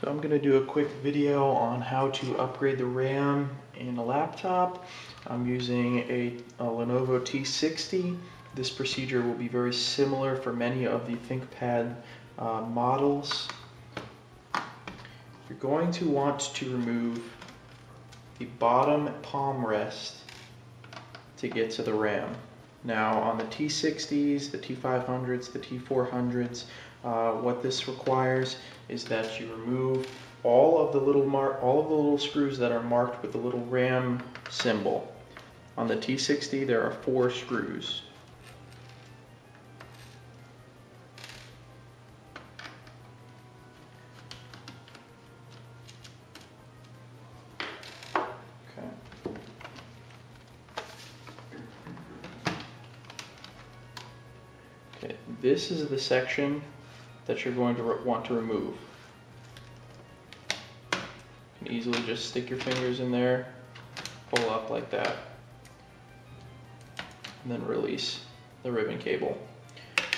So I'm going to do a quick video on how to upgrade the RAM in a laptop. I'm using a Lenovo T60. This procedure will be very similar for many of the ThinkPad models. You're going to want to remove the bottom palm rest to get to the RAM. Now on the T60s, the T500s, the T400s, what this requires is that you remove all of the little screws that are marked with the little RAM symbol. On the T60, there are 4 screws. Okay, this is the section that you're going to want to remove. You can easily just stick your fingers in there, pull up like that, and then release the ribbon cable.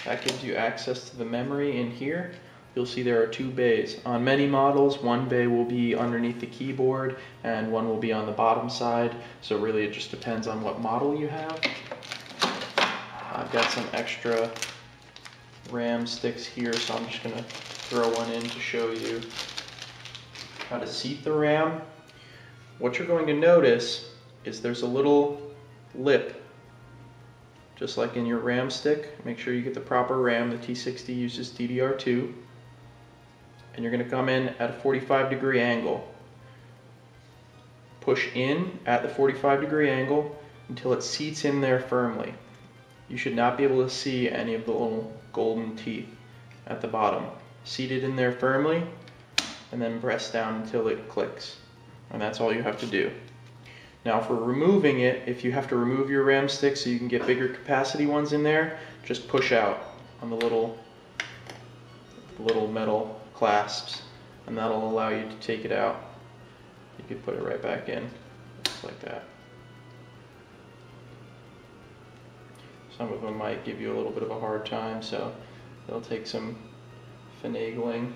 That gives you access to the memory in here. You'll see there are 2 bays. On many models, one bay will be underneath the keyboard and one will be on the bottom side, so really it just depends on what model you have. I've got some extra RAM sticks here, so I'm just going to throw one in to show you how to seat the RAM. What you're going to notice is there's a little lip, just like in your RAM stick. Make sure you get the proper RAM. The T60 uses DDR2, and you're going to come in at a 45-degree angle. Push in at the 45-degree angle until it seats in there firmly. You should not be able to see any of the little golden teeth at the bottom. Seat it in there firmly and then press down until it clicks. And that's all you have to do. Now for removing it, if you have to remove your RAM stick so you can get bigger capacity ones in there, just push out on the little metal clasps, and that'll allow you to take it out. You can put it right back in, just like that. Some of them might give you a little bit of a hard time, so they'll take some finagling.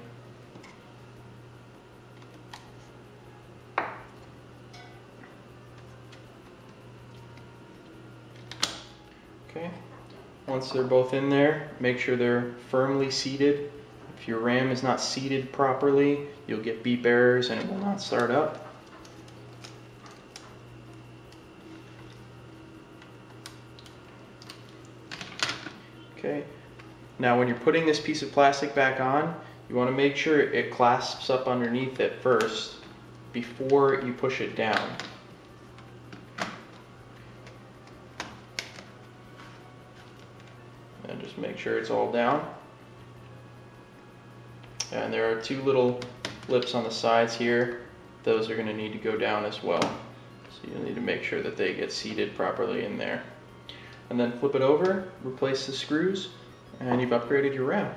Okay, once they're both in there, make sure they're firmly seated. If your RAM is not seated properly, you'll get beep errors and it will not start up. Okay. Now when you're putting this piece of plastic back on, you want to make sure it clasps up underneath it first before you push it down. And just make sure it's all down. And there are 2 little lips on the sides here. Those are going to need to go down as well. So you'll need to make sure that they get seated properly in there. And then flip it over, replace the screws, and you've upgraded your RAM.